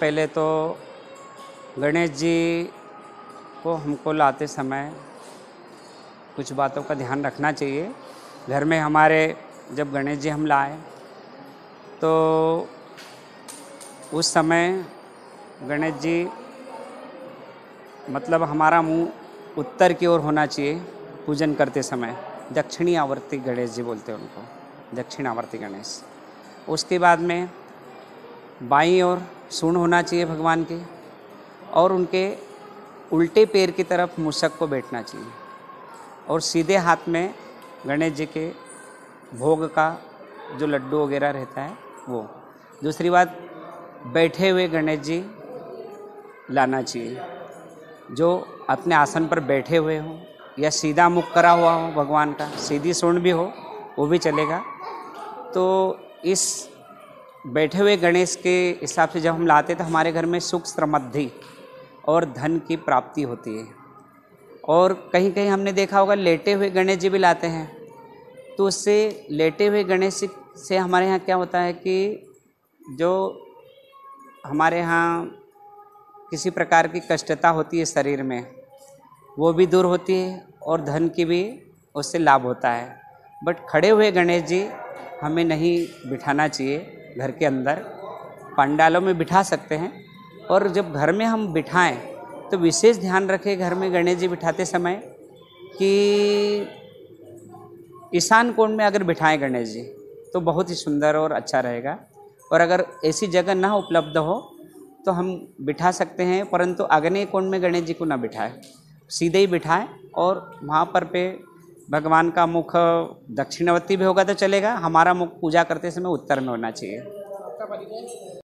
पहले तो गणेश जी को हमको लाते समय कुछ बातों का ध्यान रखना चाहिए। घर में हमारे जब गणेश जी हम लाए तो उस समय गणेश जी मतलब हमारा मुंह उत्तर की ओर होना चाहिए पूजन करते समय। दक्षिणावर्ती गणेश जी बोलते हैं उनको, दक्षिणावर्ती गणेश। उसके बाद में बाईं ओर सूंड होना चाहिए भगवान के, और उनके उल्टे पैर की तरफ मूषक को बैठना चाहिए, और सीधे हाथ में गणेश जी के भोग का जो लड्डू वगैरह रहता है वो। दूसरी बात, बैठे हुए गणेश जी लाना चाहिए जो अपने आसन पर बैठे हुए हो, या सीधा मुख करा हुआ हो भगवान का, सीधी सूंड भी हो वो भी चलेगा। तो इस बैठे हुए गणेश के हिसाब से जब हम लाते तो हमारे घर में सुख समृद्धि और धन की प्राप्ति होती है। और कहीं कहीं हमने देखा होगा लेटे हुए गणेश जी भी लाते हैं, तो उससे लेटे हुए गणेश से हमारे यहाँ क्या होता है कि जो हमारे यहाँ किसी प्रकार की कष्टता होती है शरीर में वो भी दूर होती है, और धन की भी उससे लाभ होता है। बट खड़े हुए गणेश जी हमें नहीं बिठाना चाहिए घर के अंदर। पंडालों में बिठा सकते हैं, और जब घर में हम बिठाएं तो विशेष ध्यान रखें घर में गणेश जी बिठाते समय कि ईशान कोण में अगर बिठाएं गणेश जी तो बहुत ही सुंदर और अच्छा रहेगा। और अगर ऐसी जगह ना उपलब्ध हो तो हम बिठा सकते हैं, परंतु अग्नेय कोण में गणेश जी को ना बिठाएं, सीधे ही बिठाएं। और वहाँ पे भगवान का मुख दक्षिणावर्ती भी होगा तो चलेगा, हमारा मुख पूजा करते समय उत्तर में होना चाहिए।